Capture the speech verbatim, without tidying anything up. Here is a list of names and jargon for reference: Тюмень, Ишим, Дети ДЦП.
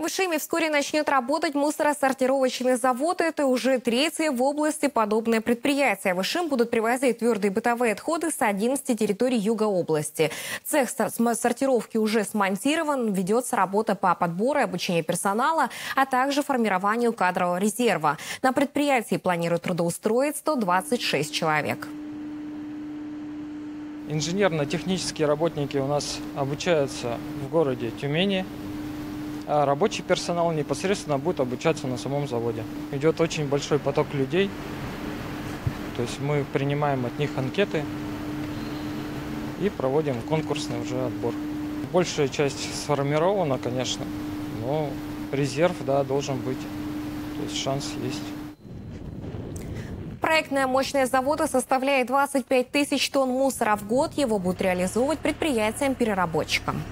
В Ишиме вскоре начнет работать мусоросортировочный завод. Это уже третье в области подобное предприятие. В Ишим будут привозить твердые бытовые отходы с одиннадцати территорий юга области. Цех сортировки уже смонтирован. Ведется работа по подбору и обучению персонала, а также формированию кадрового резерва. На предприятии планируют трудоустроить сто двадцать шесть человек. Инженерно-технические работники у нас обучаются в городе Тюмени. А рабочий персонал непосредственно будет обучаться на самом заводе. Идет очень большой поток людей, то есть мы принимаем от них анкеты и проводим конкурсный уже отбор. Большая часть сформирована, конечно, но резерв, да, должен быть, то есть шанс есть. Проектная мощность завода составляет двадцать пять тысяч тонн мусора в год. Его будут реализовывать предприятиям-переработчикам.